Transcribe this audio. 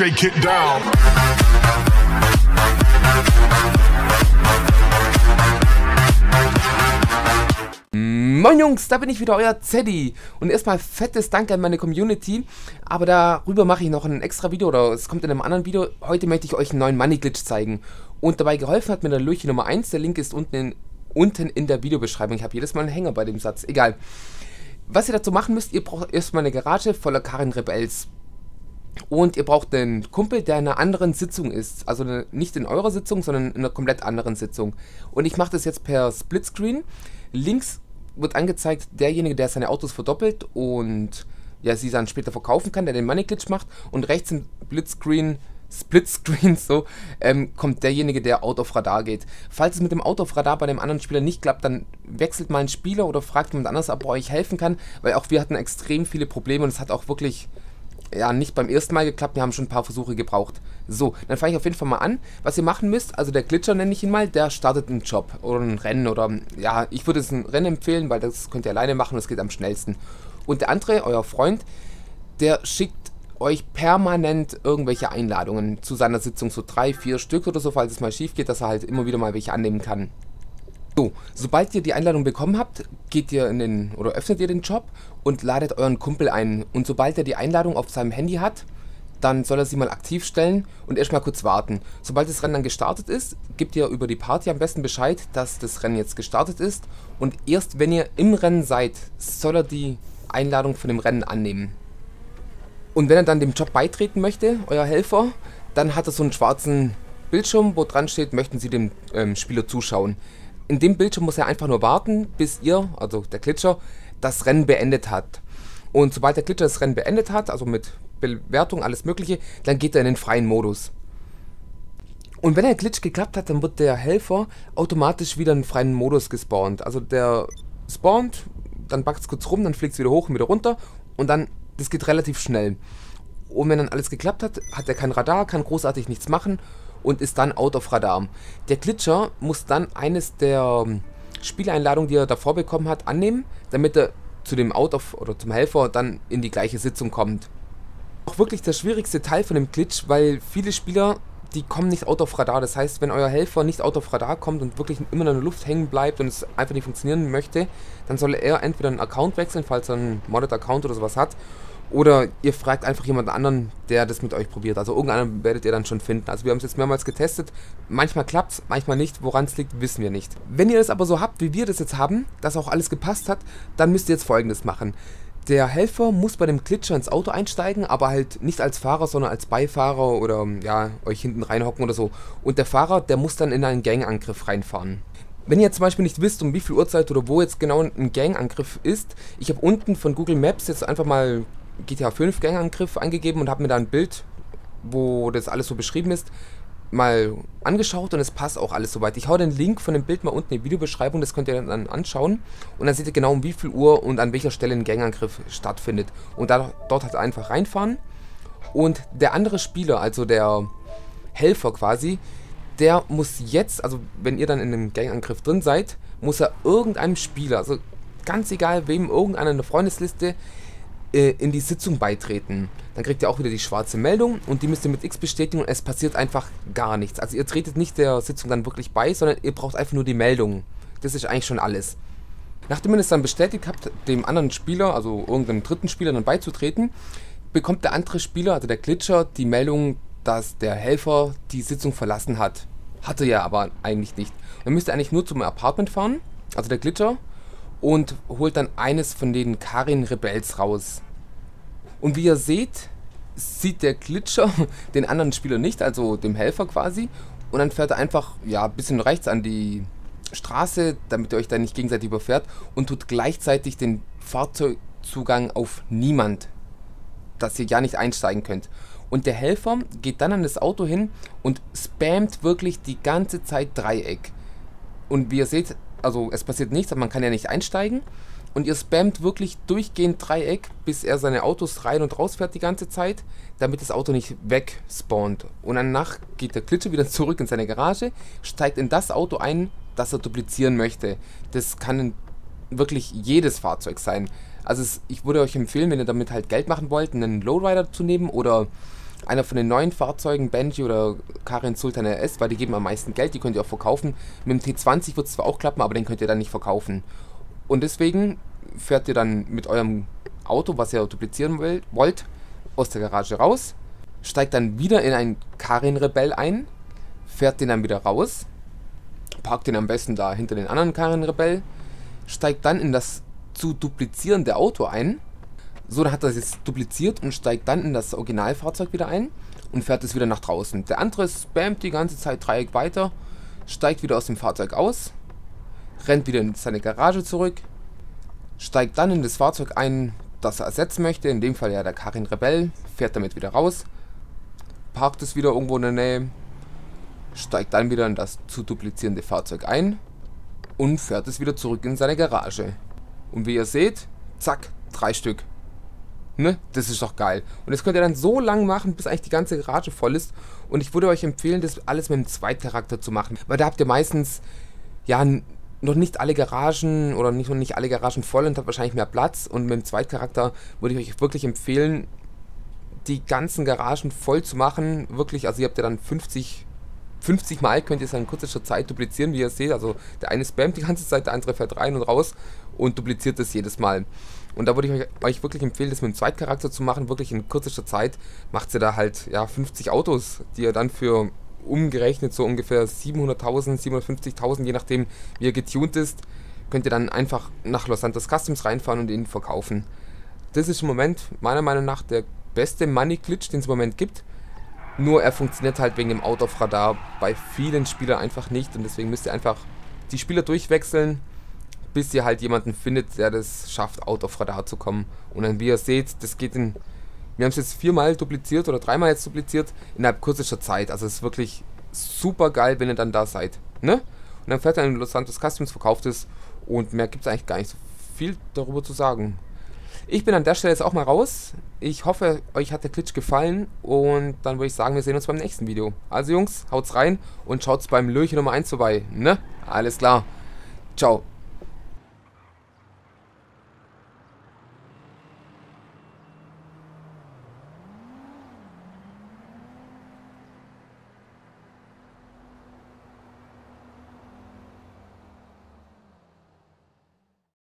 shake it down. Moin Jungs, da bin ich wieder, euer Zeddy. Und erstmal fettes Dank an meine Community, aber darüber mache ich noch ein extra Video oder es kommt in einem anderen Video. Heute möchte ich euch einen neuen Money Glitch zeigen und dabei geholfen hat mir der Löchen Nummer 1, der Link ist unten in der Videobeschreibung. Ich habe jedes Mal einen Hänger bei dem Satz, egal. Was ihr dazu machen müsst, ihr braucht erstmal eine Garage voller Karin Rebels. Und ihr braucht einen Kumpel, der in einer anderen Sitzung ist. Also nicht in eurer Sitzung, sondern in einer komplett anderen Sitzung. Und ich mache das jetzt per Splitscreen. Links wird angezeigt derjenige, der seine Autos verdoppelt und ja, sie dann später verkaufen kann, der den Money Glitch macht. Und rechts im Splitscreen kommt derjenige, der Out of Radar geht. Falls es mit dem Out of Radar bei dem anderen Spieler nicht klappt, dann wechselt mal einen Spieler oder fragt jemand anders, ob er euch helfen kann, weil auch wir hatten extrem viele Probleme und es hat auch wirklich ja nicht beim ersten Mal geklappt, wir haben schon ein paar Versuche gebraucht. So, dann fange ich auf jeden Fall mal an, was ihr machen müsst. Also der Glitcher, nenne ich ihn mal, der startet einen Job oder ein Rennen oder ja, ich würde es ein Rennen empfehlen, weil das könnt ihr alleine machen, das geht am schnellsten. Und der andere, euer Freund, der schickt euch permanent irgendwelche Einladungen zu seiner Sitzung, so 3, 4 Stück oder so, falls es mal schief geht, dass er halt immer wieder mal welche annehmen kann. So, sobald ihr die Einladung bekommen habt, geht ihr in den, oder öffnet ihr den Job und ladet euren Kumpel ein. Und sobald er die Einladung auf seinem Handy hat, dann soll er sie mal aktiv stellen und erstmal kurz warten. Sobald das Rennen dann gestartet ist, gebt ihr über die Party am besten Bescheid, dass das Rennen jetzt gestartet ist. Und erst wenn ihr im Rennen seid, soll er die Einladung von dem Rennen annehmen. Und wenn er dann dem Job beitreten möchte, euer Helfer, dann hat er so einen schwarzen Bildschirm, wo dran steht, möchten Sie dem Spieler zuschauen. In dem Bildschirm muss er einfach nur warten, bis ihr, also der Glitcher, das Rennen beendet hat. Und sobald der Glitcher das Rennen beendet hat, also mit Bewertung, alles mögliche, dann geht er in den freien Modus. Und wenn der Glitch geklappt hat, dann wird der Helfer automatisch wieder in den freien Modus gespawnt. Also der spawnt, dann backt es kurz rum, dann fliegt es wieder hoch und wieder runter und dann das geht relativ schnell. Und wenn dann alles geklappt hat, hat er kein Radar, kann großartig nichts machen und ist dann out of Radar. Der Glitcher muss dann eines der Spieleinladungen, die er davor bekommen hat, annehmen, damit er zu dem zum Helfer dann in die gleiche Sitzung kommt. Auch wirklich der schwierigste Teil von dem Glitch, weil viele Spieler, die kommen nicht out of Radar. Das heißt, wenn euer Helfer nicht out of Radar kommt und wirklich immer in der Luft hängen bleibt und es einfach nicht funktionieren möchte, dann soll er entweder einen Account wechseln, falls er einen Modded-Account oder sowas hat. Oder ihr fragt einfach jemanden anderen, der das mit euch probiert. Also irgendeinen werdet ihr dann schon finden. Also wir haben es jetzt mehrmals getestet. Manchmal klappt es, manchmal nicht. Woran es liegt, wissen wir nicht. Wenn ihr das aber so habt, wie wir das jetzt haben, dass auch alles gepasst hat, dann müsst ihr jetzt Folgendes machen. Der Helfer muss bei dem Glitcher ins Auto einsteigen, aber halt nicht als Fahrer, sondern als Beifahrer oder ja, euch hinten reinhocken oder so. Und der Fahrer, der muss dann in einen Gangangriff reinfahren. Wenn ihr zum Beispiel nicht wisst, um wie viel Uhrzeit oder wo jetzt genau ein Gangangriff ist, ich habe unten von Google Maps jetzt einfach mal GTA 5 Gangangriff eingegeben und habe mir da ein Bild, wo das alles so beschrieben ist, mal angeschaut und es passt auch alles soweit. Ich hau den Link von dem Bild mal unten in die Videobeschreibung, das könnt ihr dann anschauen und dann seht ihr genau um wie viel Uhr und an welcher Stelle ein Gangangriff stattfindet. Und dort halt einfach reinfahren und der andere Spieler, also der Helfer quasi, der muss jetzt, also wenn ihr dann in einem Gangangriff drin seid, muss er irgendeinem Spieler, also ganz egal wem, irgendeiner in der Freundesliste, in die Sitzung beitreten. Dann kriegt ihr auch wieder die schwarze Meldung und die müsst ihr mit X bestätigen und es passiert einfach gar nichts. Also ihr tretet nicht der Sitzung dann wirklich bei, sondern ihr braucht einfach nur die Meldung. Das ist eigentlich schon alles. Nachdem ihr es dann bestätigt habt, dem anderen Spieler, also irgendeinem dritten Spieler dann beizutreten, bekommt der andere Spieler, also der Glitcher, die Meldung, dass der Helfer die Sitzung verlassen hat. Hatte er aber eigentlich nicht. Dann müsst ihr eigentlich nur zum Apartment fahren, also der Glitcher, und holt dann eines von den Karin Rebels raus. Und wie ihr seht, sieht der Glitcher den anderen Spieler nicht, also dem Helfer quasi. Und dann fährt er einfach ja, ein bisschen rechts an die Straße, damit ihr euch da nicht gegenseitig überfährt und tut gleichzeitig den Fahrzeugzugang auf niemand, dass ihr ja nicht einsteigen könnt. Und der Helfer geht dann an das Auto hin und spammt wirklich die ganze Zeit Dreieck. Und wie ihr seht, also es passiert nichts, aber man kann ja nicht einsteigen. Und ihr spammt wirklich durchgehend Dreieck, bis er seine Autos rein und raus fährt die ganze Zeit, damit das Auto nicht weg spawnt. Und danach geht der Glitcher wieder zurück in seine Garage, steigt in das Auto ein, das er duplizieren möchte. Das kann wirklich jedes Fahrzeug sein. Also ich würde euch empfehlen, wenn ihr damit halt Geld machen wollt, einen Lowrider zu nehmen oder einer von den neuen Fahrzeugen, Bentley oder Karin Sultan RS, weil die geben am meisten Geld, die könnt ihr auch verkaufen. Mit dem T20 wird es zwar auch klappen, aber den könnt ihr dann nicht verkaufen. Und deswegen fährt ihr dann mit eurem Auto, was ihr duplizieren wollt, aus der Garage raus, steigt dann wieder in einen Karin Rebel ein, fährt den dann wieder raus, parkt den am besten da hinter den anderen Karin Rebel, steigt dann in das zu duplizierende Auto ein. So, dann hat er es jetzt dupliziert und steigt dann in das Originalfahrzeug wieder ein und fährt es wieder nach draußen. Der andere spammt die ganze Zeit Dreieck weiter, steigt wieder aus dem Fahrzeug aus, rennt wieder in seine Garage zurück, steigt dann in das Fahrzeug ein, das er ersetzen möchte, in dem Fall ja der Karin Rebel, fährt damit wieder raus, parkt es wieder irgendwo in der Nähe, steigt dann wieder in das zu duplizierende Fahrzeug ein und fährt es wieder zurück in seine Garage. Und wie ihr seht, zack, 3 Stück. Ne? Das ist doch geil. Und das könnt ihr dann so lang machen, bis eigentlich die ganze Garage voll ist. Und ich würde euch empfehlen, das alles mit dem Zweitcharakter zu machen. Weil da habt ihr meistens, ja, noch nicht alle Garagen oder noch nicht alle Garagen voll und habt wahrscheinlich mehr Platz. Und mit dem Zweitcharakter würde ich euch wirklich empfehlen, die ganzen Garagen voll zu machen. Wirklich, also ihr habt ja dann 50 Mal könnt ihr es in kurzer Zeit duplizieren, wie ihr seht. Also der eine spammt die ganze Zeit, der andere fährt rein und raus und dupliziert das jedes Mal. Und da würde ich euch wirklich empfehlen, das mit dem Zweitcharakter zu machen. Wirklich in kürzester Zeit macht ihr da halt ja 50 Autos, die ihr dann für umgerechnet so ungefähr 700.000, 750.000, je nachdem wie ihr getuned ist, könnt ihr dann einfach nach Los Santos Customs reinfahren und ihn verkaufen. Das ist im Moment meiner Meinung nach der beste Money-Glitch, den es im Moment gibt. Nur er funktioniert halt wegen dem Out of Radar bei vielen Spielern einfach nicht und deswegen müsst ihr einfach die Spieler durchwechseln, bis ihr halt jemanden findet, der das schafft, Out of Radar zu kommen. Und dann, wie ihr seht, das geht in, wir haben es jetzt 4-mal dupliziert oder 3-mal jetzt dupliziert, innerhalb kürzester Zeit. Also es ist wirklich super geil, wenn ihr dann da seid, ne? Und dann fährt er in Los Santos Customs, verkauft es und mehr gibt es eigentlich gar nicht so viel darüber zu sagen. Ich bin an der Stelle jetzt auch mal raus. Ich hoffe, euch hat der Glitch gefallen und dann würde ich sagen, wir sehen uns beim nächsten Video. Also Jungs, haut's rein und schaut's beim Löchen Nummer 1 vorbei, ne? Alles klar. Ciao.